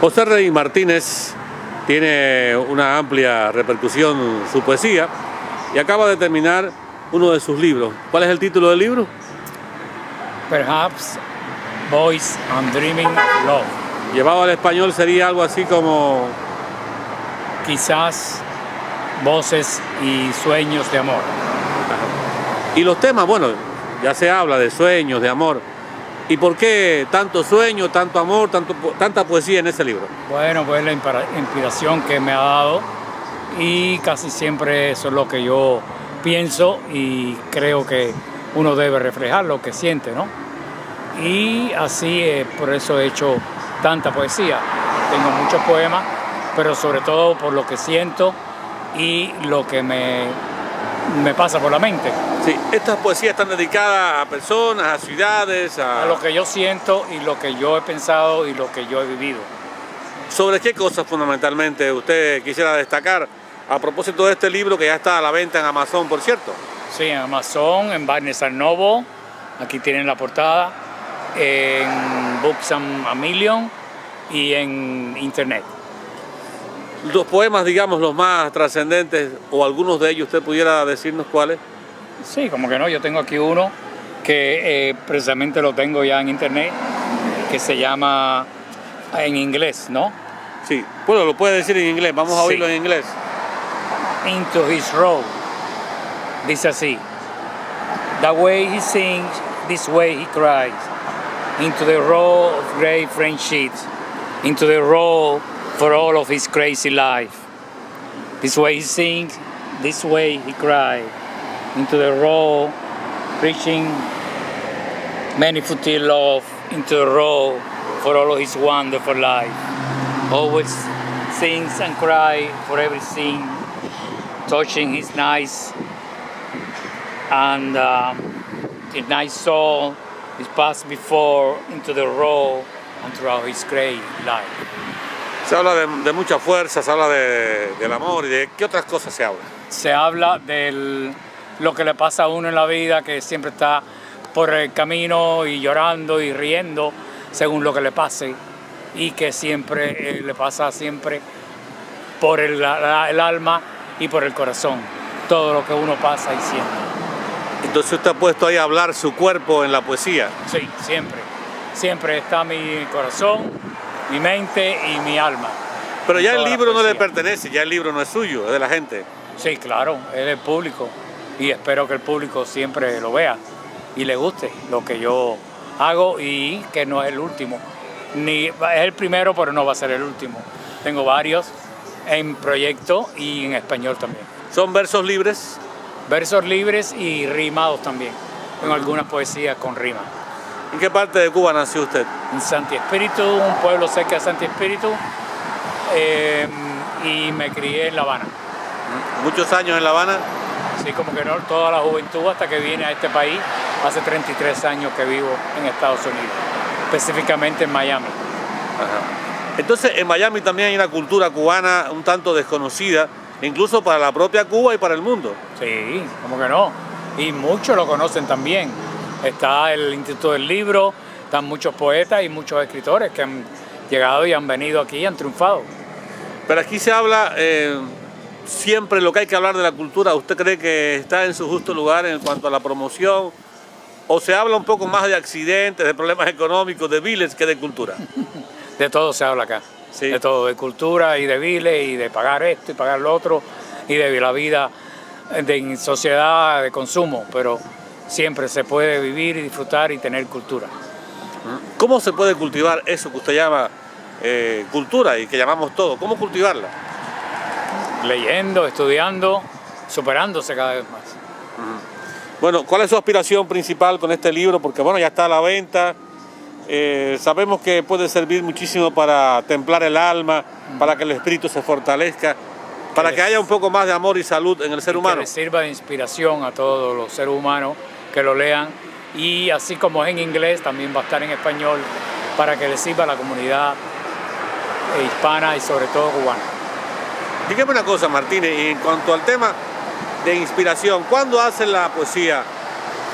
José Rey Martínez tiene una amplia repercusión en su poesía y acaba de terminar uno de sus libros. ¿Cuál es el título del libro? Perhaps, Voice and Dreaming Love. Llevado al español sería algo así como... Quizás, Voces y Sueños de Amor. Y los temas, bueno, ya se habla de sueños, de amor. ¿Y por qué tanto sueño, tanto amor, tanta poesía en ese libro? Bueno, pues la inspiración que me ha dado, y casi siempre eso es lo que yo pienso y creo que uno debe reflejar lo que siente, ¿no? Y así por eso he hecho tanta poesía. Tengo muchos poemas, pero sobre todo por lo que siento y lo que me pasa por la mente. Sí, estas poesías están dedicadas a personas, a ciudades, a lo que yo siento y lo que yo he pensado y lo que yo he vivido. ¿Sobre qué cosas fundamentalmente usted quisiera destacar a propósito de este libro que ya está a la venta en Amazon, por cierto? Sí, en Amazon, en Barnes & Noble, aquí tienen la portada, en Books and a Million y en Internet. Los poemas, digamos, los más trascendentes, o algunos de ellos, ¿usted pudiera decirnos cuáles? Sí, como que no, yo tengo aquí uno que precisamente lo tengo ya en Internet, que se llama, en inglés, ¿no? Sí, bueno, lo puede decir en inglés, vamos a oírlo en inglés. Into his role, dice así: the way he sings, this way he cries, into the role of great friendships, into the role for all of his crazy life. This way he sings, this way he cries, into the role preaching many futile love, into the role for all of his wonderful life. Always sings and cries for everything, touching his nice and his nice soul, his past before, into the role and throughout his great life. Se habla de mucha fuerza, se habla del amor y de qué otras cosas se habla. Se habla de lo que le pasa a uno en la vida, que siempre está por el camino y llorando y riendo según lo que le pase, y que siempre le pasa siempre por el alma y por el corazón, todo lo que uno pasa y siente. Entonces usted ha puesto ahí a hablar su cuerpo en la poesía. Sí, siempre. Siempre está mi corazón, mi mente y mi alma. Pero ya el libro no le pertenece, ya el libro no es suyo, es de la gente. Sí, claro, es del público. Y espero que el público siempre lo vea y le guste lo que yo hago, y que no es el último. Es el primero, pero no va a ser el último. Tengo varios en proyecto y en español también. ¿Son versos libres? Versos libres y rimados también. Tengo algunas poesías con rima. ¿En qué parte de Cuba nació usted? En Santi Espíritu, un pueblo cerca de Santi Espíritu, y me crié en La Habana. ¿Muchos años en La Habana? Sí, como que no, toda la juventud hasta que vine a este país. Hace 33 años que vivo en Estados Unidos, específicamente en Miami. Ajá. Entonces, en Miami también hay una cultura cubana un tanto desconocida, incluso para la propia Cuba y para el mundo. Sí, como que no. Y muchos lo conocen también. Está el Instituto del Libro, están muchos poetas y muchos escritores que han llegado y han venido aquí y han triunfado. Pero aquí se habla... siempre lo que hay que hablar de la cultura. ¿Usted cree que está en su justo lugar en cuanto a la promoción? ¿O se habla un poco más de accidentes, de problemas económicos, de viles que de cultura? De todo se habla acá. Sí. De todo, de cultura y de viles y de pagar esto y pagar lo otro y de la vida en sociedad de consumo. Pero siempre se puede vivir y disfrutar y tener cultura. ¿Cómo se puede cultivar eso que usted llama cultura y que llamamos todo? ¿Cómo cultivarla? Leyendo, estudiando, superándose cada vez más. Bueno, ¿cuál es su aspiración principal con este libro? Porque bueno, ya está a la venta. Sabemos que puede servir muchísimo para templar el alma, para que el espíritu se fortalezca, para que haya un poco más de amor y salud en el ser humano. Que les sirva de inspiración a todos los seres humanos que lo lean. Y así como es en inglés, también va a estar en español, para que les sirva a la comunidad hispana y sobre todo cubana. Dígame una cosa, Martínez, y en cuanto al tema de inspiración, ¿cuándo hacen la poesía?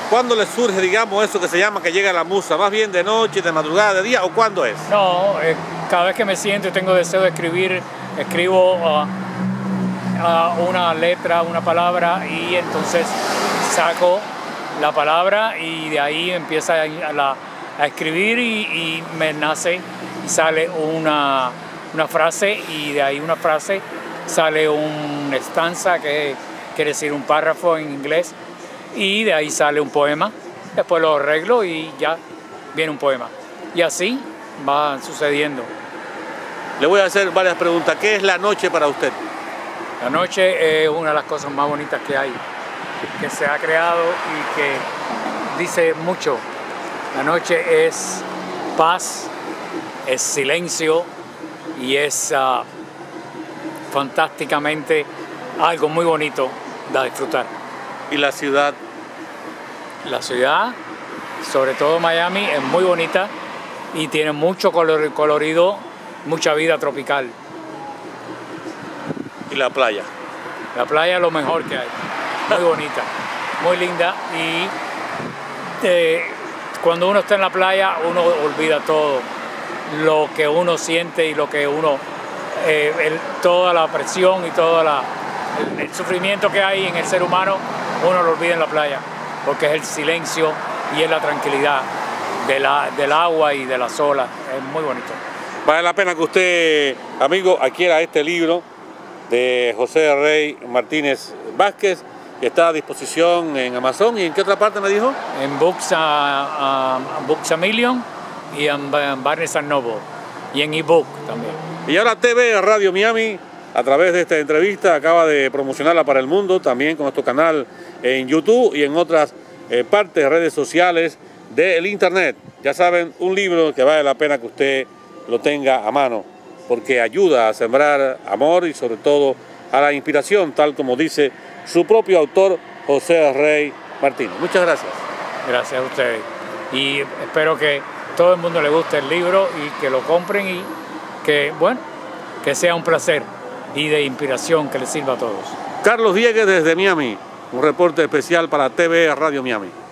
¿Cuándo les surge, digamos, eso que se llama que llega la musa? ¿Más bien de noche, de madrugada, de día, o cuándo es? No, Cada vez que me siento y tengo deseo de escribir, escribo una letra, una palabra, y entonces saco la palabra y de ahí empieza a escribir y me nace y sale una frase, y de ahí una frase sale una estanza, que quiere decir un párrafo en inglés, y de ahí sale un poema, después lo arreglo y ya viene un poema. Y así va sucediendo. Le voy a hacer varias preguntas. ¿Qué es la noche para usted? La noche es una de las cosas más bonitas que hay, que se ha creado y que dice mucho. La noche es paz, es silencio y es fantásticamente algo muy bonito de disfrutar. ¿Y la ciudad? La ciudad, sobre todo Miami, es muy bonita y tiene mucho colorido, mucha vida tropical. ¿Y la playa? La playa es lo mejor que hay. Muy bonita, muy linda, y cuando uno está en la playa uno olvida todo lo que uno siente y lo que uno, toda la presión y todo el sufrimiento que hay en el ser humano, uno lo olvida en la playa, porque es el silencio y es la tranquilidad del agua y de las olas. Es muy bonito. Vale la pena que usted, amigo, adquiera este libro de José Rey Martínez Vázquez. Está a disposición en Amazon. ¿Y en qué otra parte me dijo? En Books a Million y en Barnes & Noble. Y en ebook también. Y ahora TV Radio Miami, a través de esta entrevista, acaba de promocionarla para el mundo, también con nuestro canal en YouTube y en otras partes, redes sociales del Internet. Ya saben, un libro que vale la pena que usted lo tenga a mano, porque ayuda a sembrar amor y sobre todo a la inspiración, tal como dice su propio autor, José Rey Martínez. Muchas gracias. Gracias a ustedes. Y espero que todo el mundo le guste el libro y que lo compren y que, bueno, que sea un placer y de inspiración que les sirva a todos. Carlos Diegues desde Miami, un reporte especial para TV Radio Miami.